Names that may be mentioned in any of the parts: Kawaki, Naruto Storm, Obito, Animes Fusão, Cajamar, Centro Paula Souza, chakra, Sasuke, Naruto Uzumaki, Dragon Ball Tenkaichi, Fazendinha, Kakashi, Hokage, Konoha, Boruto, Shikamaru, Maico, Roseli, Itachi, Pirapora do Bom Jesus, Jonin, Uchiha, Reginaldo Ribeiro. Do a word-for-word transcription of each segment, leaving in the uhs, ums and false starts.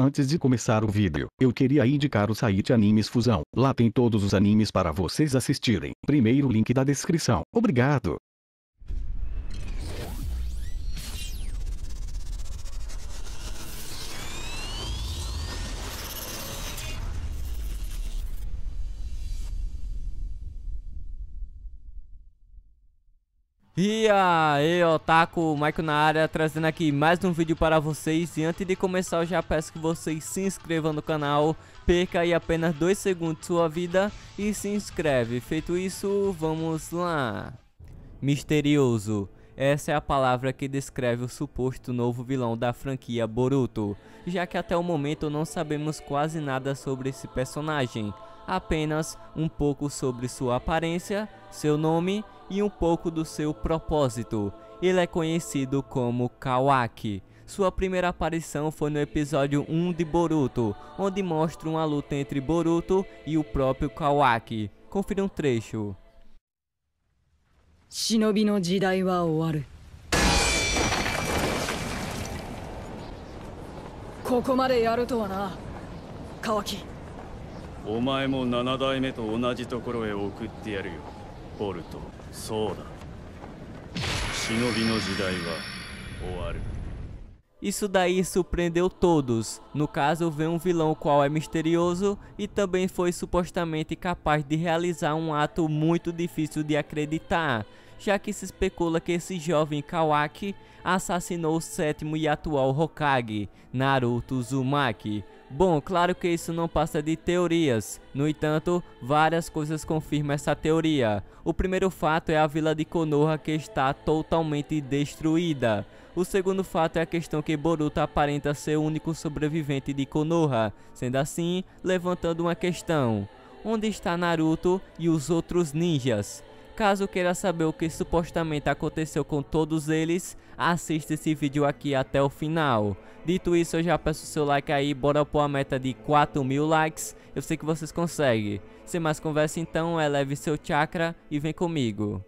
Antes de começar o vídeo, eu queria indicar o site Animes Fusão. Lá tem todos os animes para vocês assistirem. Primeiro link da descrição. Obrigado! E aí, Otaku, Maico na área, trazendo aqui mais um vídeo para vocês. E antes de começar, eu já peço que vocês se inscrevam no canal. Perca aí apenas dois segundos sua vida e se inscreve. Feito isso, vamos lá. Misterioso. Essa é a palavra que descreve o suposto novo vilão da franquia Boruto, já que até o momento não sabemos quase nada sobre esse personagem, apenas um pouco sobre sua aparência, seu nome e um pouco do seu propósito. Ele é conhecido como Kawaki. Sua primeira aparição foi no episódio um de Boruto, onde mostra uma luta entre Boruto e o próprio Kawaki. Confira um trecho. 忍びの時代は終わる。ここまでやるとはな。川木。お前もななだいめと同じところへ送ってやるよ。ボルト。そうだ。忍びの時代は終わる。 Isso daí surpreendeu todos. No caso, vem um vilão qual é misterioso e também foi supostamente capaz de realizar um ato muito difícil de acreditar, já que se especula que esse jovem Kawaki assassinou o sétimo e atual Hokage, Naruto Uzumaki. Bom, claro que isso não passa de teorias. No entanto, várias coisas confirmam essa teoria. O primeiro fato é a vila de Konoha, que está totalmente destruída. O segundo fato é a questão que Boruto aparenta ser o único sobrevivente de Konoha, sendo assim, levantando uma questão. Onde está Naruto e os outros ninjas? Caso queira saber o que supostamente aconteceu com todos eles, assista esse vídeo aqui até o final. Dito isso, eu já peço seu like aí, bora pôr a meta de quatro mil likes, eu sei que vocês conseguem. Sem mais conversa então, eleve seu chakra e vem comigo.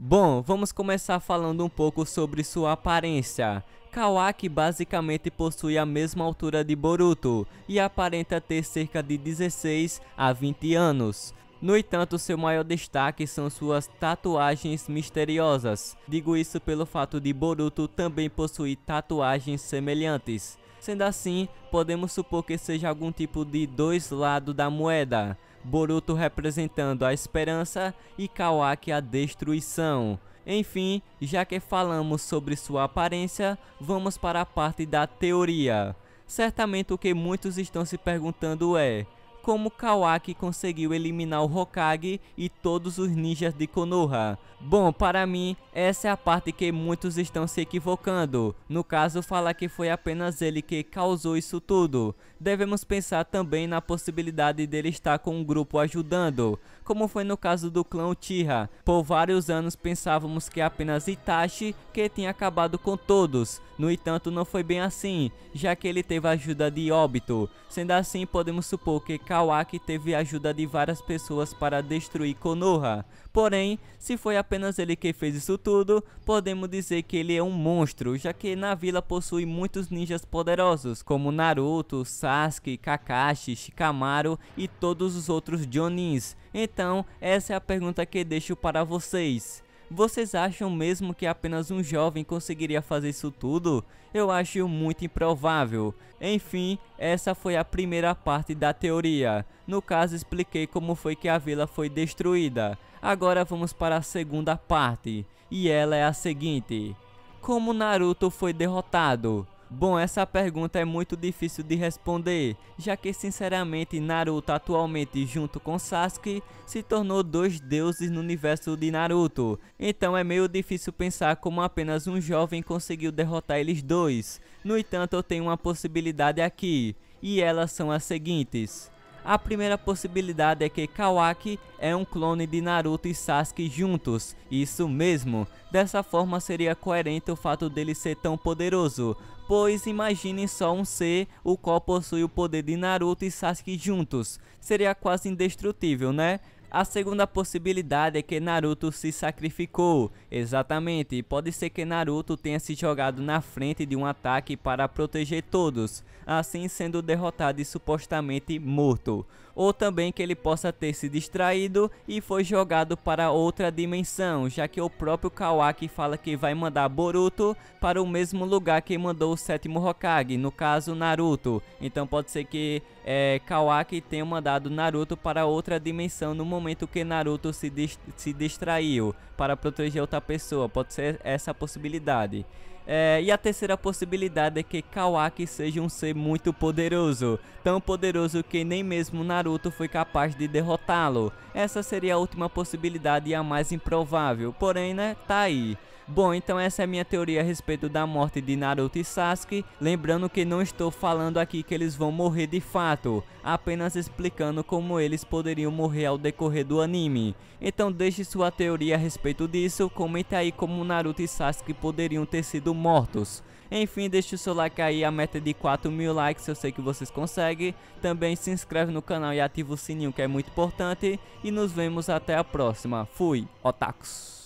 Bom, vamos começar falando um pouco sobre sua aparência. Kawaki basicamente possui a mesma altura de Boruto e aparenta ter cerca de dezesseis a vinte anos. No entanto, seu maior destaque são suas tatuagens misteriosas. Digo isso pelo fato de Boruto também possuir tatuagens semelhantes. Sendo assim, podemos supor que seja algum tipo de dois lados da moeda. Boruto representando a esperança e Kawaki a destruição. Enfim, já que falamos sobre sua aparência, vamos para a parte da teoria. Certamente o que muitos estão se perguntando é... como Kawaki conseguiu eliminar o Hokage e todos os ninjas de Konoha? Bom, para mim, essa é a parte que muitos estão se equivocando. No caso, falar que foi apenas ele que causou isso tudo. Devemos pensar também na possibilidade dele estar com um grupo ajudando, como foi no caso do clã Uchiha. Por vários anos pensávamos que apenas Itachi que tinha acabado com todos. No entanto, não foi bem assim, já que ele teve a ajuda de Obito. Sendo assim, podemos supor que Kawaki teve a ajuda de várias pessoas para destruir Konoha. Porém, se foi apenas ele que fez isso tudo, podemos dizer que ele é um monstro, já que na vila possui muitos ninjas poderosos, como Naruto, Sasuke, Kakashi, Shikamaru e todos os outros Jonins. Então, essa é a pergunta que deixo para vocês. Vocês acham mesmo que apenas um jovem conseguiria fazer isso tudo? Eu acho muito improvável. Enfim, essa foi a primeira parte da teoria. No caso, expliquei como foi que a vila foi destruída. Agora vamos para a segunda parte, e ela é a seguinte: como Naruto foi derrotado? Bom, essa pergunta é muito difícil de responder, já que sinceramente Naruto atualmente junto com Sasuke se tornou dois deuses no universo de Naruto, então é meio difícil pensar como apenas um jovem conseguiu derrotar eles dois. No entanto, eu tenho uma possibilidade aqui, e elas são as seguintes. A primeira possibilidade é que Kawaki é um clone de Naruto e Sasuke juntos, isso mesmo. Dessa forma seria coerente o fato dele ser tão poderoso, pois imaginem só um ser o qual possui o poder de Naruto e Sasuke juntos, seria quase indestrutível, né? A segunda possibilidade é que Naruto se sacrificou. Exatamente, pode ser que Naruto tenha se jogado na frente de um ataque para proteger todos, assim sendo derrotado e supostamente morto. Ou também que ele possa ter se distraído e foi jogado para outra dimensão, já que o próprio Kawaki fala que vai mandar Boruto para o mesmo lugar que mandou o sétimo Hokage, no caso Naruto. Então pode ser que é, Kawaki tenha mandado Naruto para outra dimensão no momento que Naruto se, dist se distraiu para proteger outra pessoa. Pode ser essa a possibilidade. É, e a terceira possibilidade é que Kawaki seja um ser muito poderoso, tão poderoso que nem mesmo Naruto foi capaz de derrotá-lo. Essa seria a última possibilidade e a mais improvável, porém, né, tá aí. Bom, então essa é a minha teoria a respeito da morte de Naruto e Sasuke, lembrando que não estou falando aqui que eles vão morrer de fato, apenas explicando como eles poderiam morrer ao decorrer do anime. Então deixe sua teoria a respeito disso, comente aí como Naruto e Sasuke poderiam ter sido mortos. Enfim, deixe o seu like aí, a meta é de quatro mil likes, eu sei que vocês conseguem. Também se inscreve no canal e ativa o sininho que é muito importante. E nos vemos até a próxima. Fui, otakus!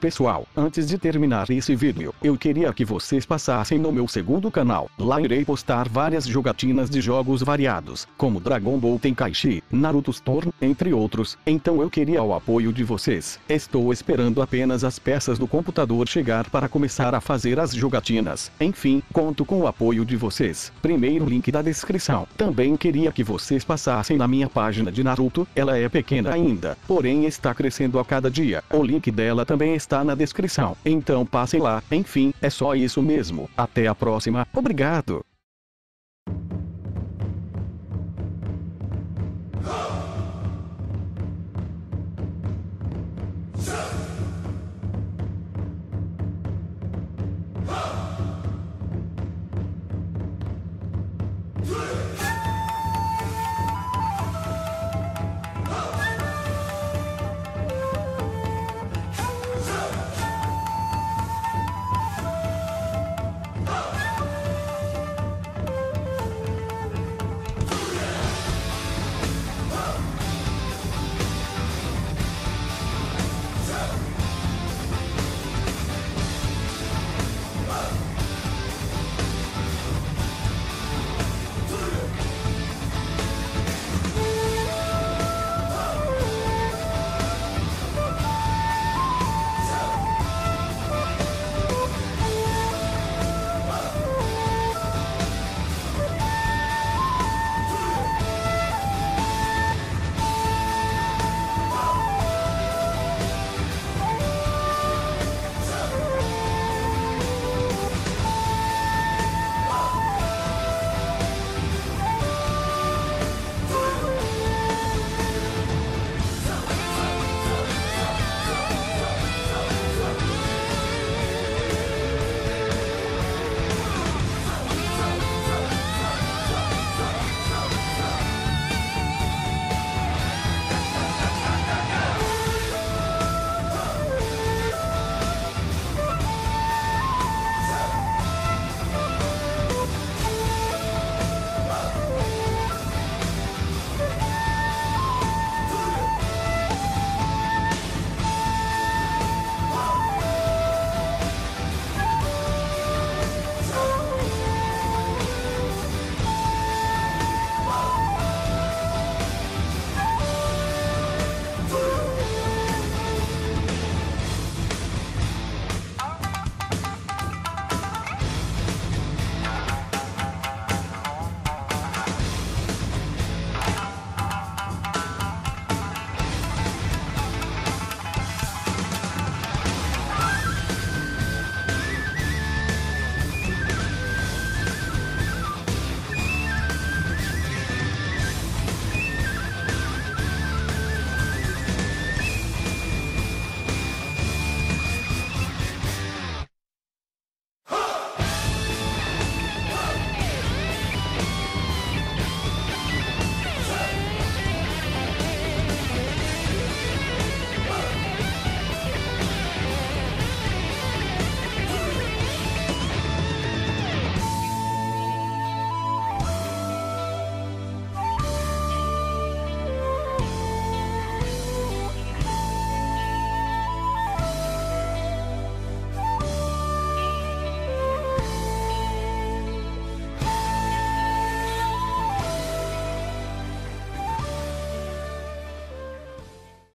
Pessoal, antes de terminar esse vídeo, eu queria que vocês passassem no meu segundo canal. Lá irei postar várias jogatinas de jogos variados, como Dragon Ball Tenkaichi, Naruto Storm, entre outros. Então eu queria o apoio de vocês. Estou esperando apenas as peças do computador chegar para começar a fazer as jogatinas. Enfim, conto com o apoio de vocês. Primeiro link da descrição. Também queria que vocês passassem na minha página de Naruto. Ela é pequena ainda, porém está crescendo a cada dia. O link dela também está Está na descrição, então passem lá. Enfim, é só isso mesmo. Até a próxima, obrigado!